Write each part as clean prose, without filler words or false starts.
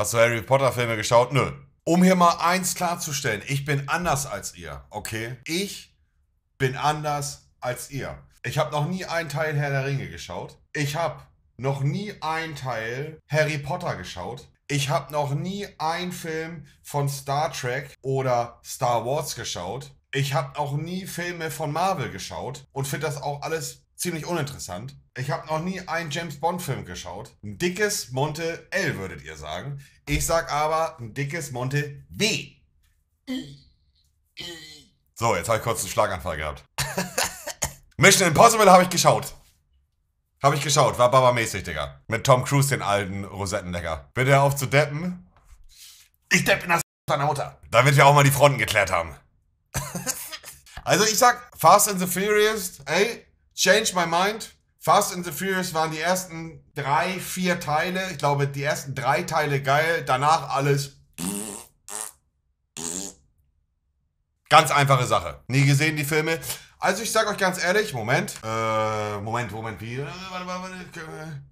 Hast du Harry Potter Filme geschaut? Nö. Um hier mal eins klarzustellen, ich bin anders als ihr, okay? Ich bin anders als ihr. Ich habe noch nie einen Teil Herr der Ringe geschaut. Ich habe noch nie einen Teil Harry Potter geschaut. Ich habe noch nie einen Film von Star Trek oder Star Wars geschaut. Ich habe auch nie Filme von Marvel geschaut und finde das auch alles ziemlich uninteressant. Ich habe noch nie einen James-Bond-Film geschaut. Ein dickes Monte L, würdet ihr sagen. Ich sag aber ein dickes Monte W. So, jetzt habe ich kurz einen Schlaganfall gehabt. Mission Impossible habe ich geschaut. War babamäßig, Digga. Mit Tom Cruise, den alten Rosettenlecker. Bitte auf zu deppen. Ich depp in das deiner Mutter. Da wird ja auch mal die Fronten geklärt haben. Also ich sag, Fast and the Furious, ey, change my mind. Fast and the Furious waren die ersten 3, 4 Teile. Ich glaube, die ersten 3 Teile geil. Danach alles. Ganz einfache Sache. Nie gesehen, die Filme. Also ich sag euch ganz ehrlich,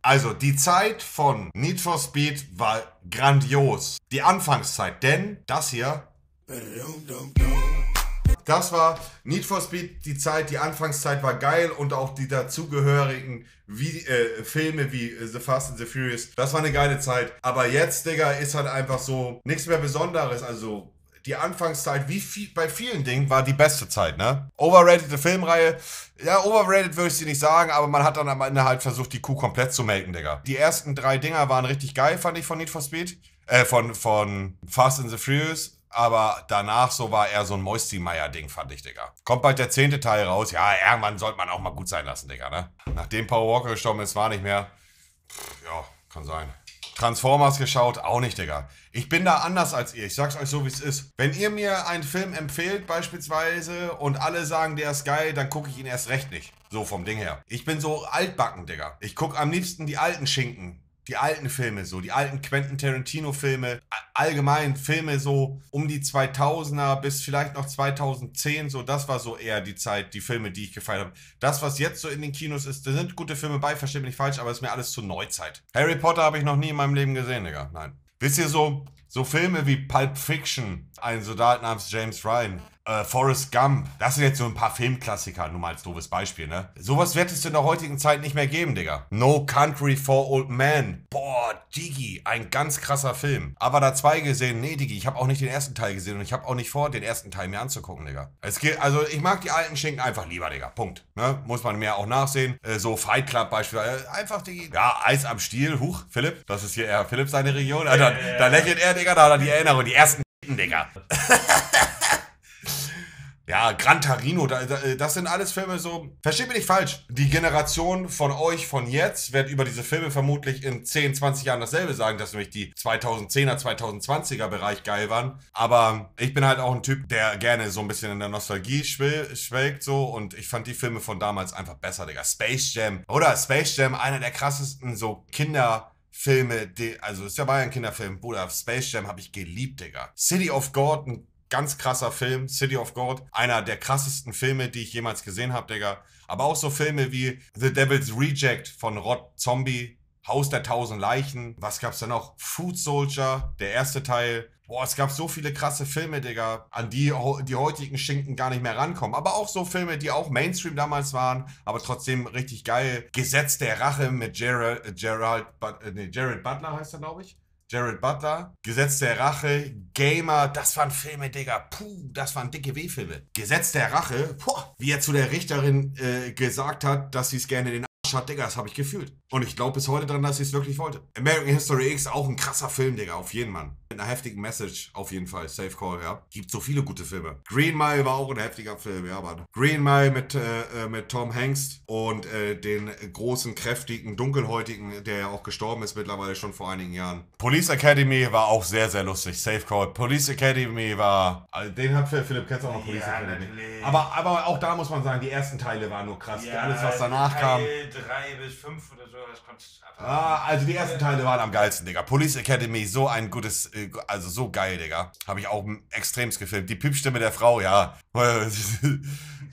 Also die Zeit von Need for Speed war grandios. Die Anfangszeit, denn das hier, das war Need for Speed, die Zeit, die Anfangszeit war geil und auch die dazugehörigen Filme wie The Fast and the Furious, das war eine geile Zeit. Aber jetzt, Digga, ist halt einfach so nichts mehr Besonderes, also... Die Anfangszeit, wie viel, bei vielen Dingen, war die beste Zeit, ne? Overrated Filmreihe, ja, overrated würde ich sie nicht sagen, aber man hat dann am Ende halt versucht, die Kuh komplett zu melken, Digga. Die ersten 3 Dinger waren richtig geil, fand ich, von Need for Speed, von Fast and the Furious, aber danach so war eher so ein Moisty-Meyer-Ding, fand ich, Digga. Kommt bald der 10. Teil raus, ja, irgendwann sollte man auch mal gut sein lassen, Digga, ne? Nachdem Paul Walker gestorben ist, war nicht mehr, ja, kann sein. Transformers geschaut, auch nicht, Digga. Ich bin da anders als ihr, ich sag's euch so, wie es ist. Wenn ihr mir einen Film empfehlt, beispielsweise, und alle sagen, der ist geil, dann gucke ich ihn erst recht nicht. So vom Ding her. Ich bin so altbacken, Digga. Ich guck am liebsten die alten Schinken, die alten Filme so, die alten Quentin Tarantino Filme, allgemein Filme so um die 2000er bis vielleicht noch 2010, so, das war so eher die Zeit, die Filme, die ich gefeiert habe. Das, was jetzt so in den Kinos ist, da sind gute Filme bei, versteht mich nicht falsch, aber ist mir alles zur Neuzeit. Harry Potter habe ich noch nie in meinem Leben gesehen, Digga, nein. Wisst ihr so Filme wie Pulp Fiction, Ein Soldat namens James Ryan, Forrest Gump, das sind jetzt so ein paar Filmklassiker, nur mal als doofes Beispiel, ne? Sowas wird es in der heutigen Zeit nicht mehr geben, Digga. No Country for Old Men, boah, Diggi, ein ganz krasser Film. Aber da 2 gesehen, nee, Diggi, ich habe auch nicht den ersten Teil gesehen und ich habe auch nicht vor, den ersten Teil mir anzugucken, Digga. Es geht, also ich mag die alten Schinken einfach lieber, Digga, Punkt. Ne? Muss man mir auch nachsehen, so Fight Club beispielsweise, einfach, Diggi, ja, Eis am Stiel, huch, Philipp, das ist hier eher Philipp seine Region, da lächelt er, Digga, da hat er die Erinnerung, die ersten Digga. Ja, Gran Torino, das sind alles Filme so... Versteht mich nicht falsch. Die Generation von euch von jetzt wird über diese Filme vermutlich in 10, 20 Jahren dasselbe sagen, dass nämlich die 2010er, 2020er Bereich geil waren. Aber ich bin halt auch ein Typ, der gerne so ein bisschen in der Nostalgie schwelgt so und ich fand die Filme von damals einfach besser, Digga. Space Jam. Oder Space Jam, einer der krassesten so Kinderfilme, also ist ja bei einem Kinderfilm. Bruder, Space Jam habe ich geliebt, Digga. City of God, ein ganz krasser Film, City of God, einer der krassesten Filme, die ich jemals gesehen habe, Digga. Aber auch so Filme wie The Devil's Reject von Rod Zombie, Haus der 1000 Leichen, was gab's da noch? Food Soldier, der erste Teil. Boah, es gab so viele krasse Filme, Digga, an die heutigen Schinken gar nicht mehr rankommen. Aber auch so Filme, die auch Mainstream damals waren, aber trotzdem richtig geil. Gesetz der Rache mit Jared Butler heißt er, glaube ich. Jared Butler, Gesetz der Rache, Gamer, das waren Filme, Digga, puh, das waren dicke W-Filme. Gesetz der Rache, boah, wie er zu der Richterin gesagt hat, dass sie es gerne den Arsch hat, Digga, das habe ich gefühlt. Und ich glaube bis heute dran, dass sie es wirklich wollte. American History X, auch ein krasser Film, Digga, auf jeden Mann. Mit einer heftigen Message, auf jeden Fall, Safe Call, ja. Gibt so viele gute Filme. Green Mile war auch ein heftiger Film, ja, Mann. Green Mile mit Tom Hanks und den großen, kräftigen, dunkelhäutigen, der ja auch gestorben ist mittlerweile schon vor einigen Jahren. Police Academy war auch sehr, sehr lustig, Safe Call. Police Academy war, also den hat Philipp, kennst du auch noch, Police Academy? Natürlich. Aber auch da muss man sagen, die ersten Teile waren nur krass, ja, alles was danach kam. 3 bis 5 oder so, das konnte ich abhaken. Ah, also die ersten Teile waren am geilsten, Digga. Police Academy, so ein gutes... Also so geil, Digga. Habe ich auch extremst gefilmt. Die Piepstimme der Frau, ja.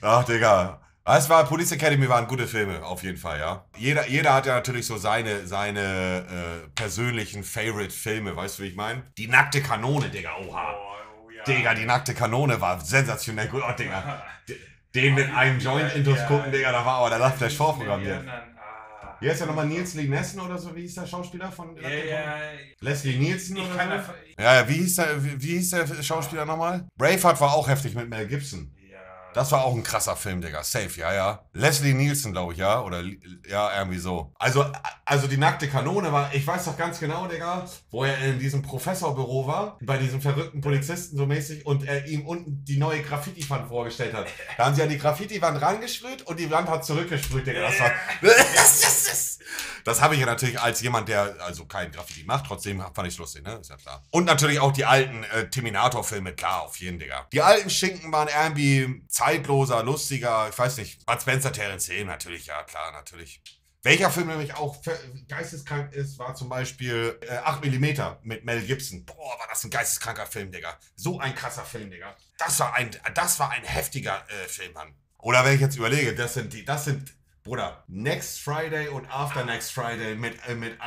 Ach, Digga. Es war Police Academy, waren gute Filme, auf jeden Fall, ja. Jeder hat ja natürlich so seine persönlichen Favorite-Filme, weißt du, wie ich meine? Die nackte Kanone, Digga, oha. Oh, ja. Digga, die nackte Kanone war sensationell gut. Oh, Digga. Den mit einem Joint intus gucken, Digga, da war aber der Lachflash vorprogrammiert. Hier ist ja nochmal Leslie Nielsen oder so, wie hieß der Schauspieler von Leslie Nielsen oder so? Ja, wie hieß der Schauspieler nochmal? Braveheart war auch heftig mit Mel Gibson. Das war auch ein krasser Film, Digga. Safe, ja, ja. Leslie Nielsen, glaube ich, ja. Oder, ja, irgendwie so. Also die nackte Kanone war, ich weiß doch ganz genau, Digga, wo er in diesem Professorbüro war, bei diesem verrückten Polizisten so mäßig, und er ihm unten die neue Graffiti-Wand vorgestellt hat. Da haben sie an die Graffiti-Wand rangesprüht und die Wand hat zurückgesprüht, Digga. Das war... Das habe ich ja natürlich als jemand, der also kein Graffiti macht, trotzdem fand ich lustig, ne? Ist ja klar. Und natürlich auch die alten Terminator-Filme, klar, auf jeden, Digga. Die alten Schinken waren irgendwie zeitloser, lustiger, ich weiß nicht. Bud Spencer, Terence Hill, natürlich, ja, klar, natürlich. Welcher Film nämlich auch geisteskrank ist, war zum Beispiel 8mm mit Mel Gibson. Boah, war das ein geisteskranker Film, Digga. So ein krasser Film, Digga. Das war ein heftiger Film, Mann. Oder wenn ich jetzt überlege, das sind Bruder, Next Friday und After Next Friday mit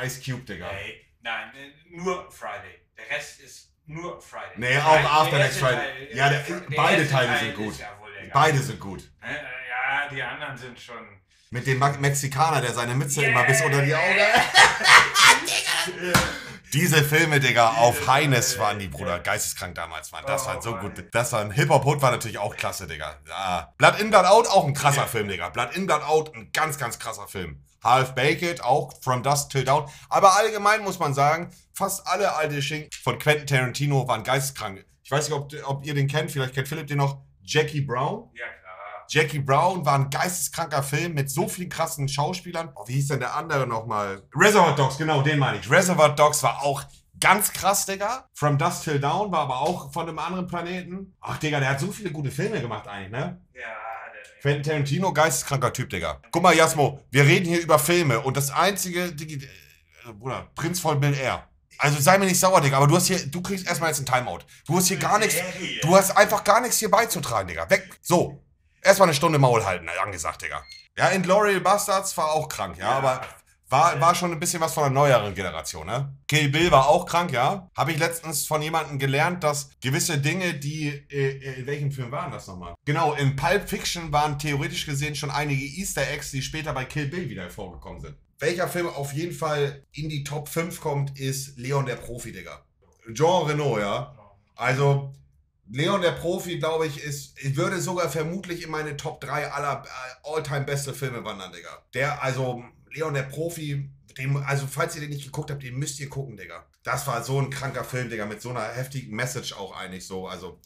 Ice Cube, Digga. Hey, nein, nur Friday. Der Rest ist nur Friday. Nee, auch After Next Friday. Teil, ja, beide Teile sind gut. Ja, beide sind gut. Ja, die anderen sind schon... Mit dem Mexikaner, der seine Mütze immer bis unter die Augen... Diese Filme, Digga, auf Heines waren die, Bruder. Geisteskrank damals, Mann. Das war so gut. Das war ein Hip-Hop-Hut, war natürlich auch klasse, Digga. Ja. Blood in, Blood out, auch ein krasser Film, Digga. Blood in, Blood out, ein ganz, ganz krasser Film. Half-Baked, auch From Dusk Till Dawn. Aber allgemein muss man sagen, fast alle alte Schinken von Quentin Tarantino waren geisteskrank. Ich weiß nicht, ob ihr den kennt. Vielleicht kennt Philipp den noch. Jackie Brown? Ja, klar. Jackie Brown war ein geisteskranker Film mit so vielen krassen Schauspielern. Oh, wie hieß denn der andere nochmal? Reservoir Dogs, genau, den meine ich. Reservoir Dogs war auch ganz krass, Digga. From Dusk Till Dawn war aber auch von einem anderen Planeten. Ach, Digga, der hat so viele gute Filme gemacht eigentlich, ne? Ja. Quentin Tarantino, geisteskranker Typ, Digga. Guck mal, Jasmo, wir reden hier über Filme und das einzige, Digga, Bruder, Prinz von Bel-Air. Also sei mir nicht sauer, Digga, aber du kriegst erstmal jetzt ein Timeout. Du hast hier gar nichts, du hast einfach gar nichts hier beizutragen, Digga. Weg, so. Erstmal eine Stunde Maul halten, angesagt, Digga. Ja, in Inglourious Bastards war auch krank, ja, aber war schon ein bisschen was von der neueren Generation, ne? Kill Bill war auch krank, ja. Habe ich letztens von jemandem gelernt, dass gewisse Dinge, die, in welchem Film waren das nochmal? Genau, in Pulp Fiction waren theoretisch gesehen schon einige Easter Eggs, die später bei Kill Bill wieder vorgekommen sind. Welcher Film auf jeden Fall in die Top 5 kommt, ist Leon der Profi, Digga. Jean Reno, ja. Also... Leon der Profi, glaube ich, würde sogar vermutlich in meine Top 3 aller All-Time-beste Filme wandern, Digga. Leon der Profi, falls ihr den nicht geguckt habt, den müsst ihr gucken, Digga. Das war so ein kranker Film, Digga, mit so einer heftigen Message auch eigentlich so. Also,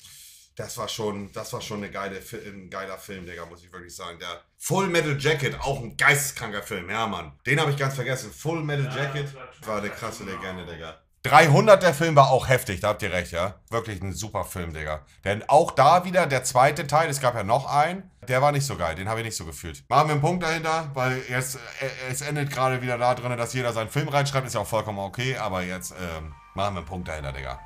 das war schon ein geiler Film, Digga, muss ich wirklich sagen. Der Full Metal Jacket, auch ein geisteskranker Film, ja, Mann. Den habe ich ganz vergessen. Full Metal Jacket war eine krasse Legende, Digga. 300, der Film war auch heftig, da habt ihr recht, ja. Wirklich ein super Film, Digga. Denn auch da wieder der zweite Teil, es gab ja noch einen, der war nicht so geil, den habe ich nicht so gefühlt. Machen wir einen Punkt dahinter, weil jetzt, es endet gerade wieder da drin, dass jeder seinen Film reinschreibt, ist ja auch vollkommen okay, aber jetzt machen wir einen Punkt dahinter, Digga.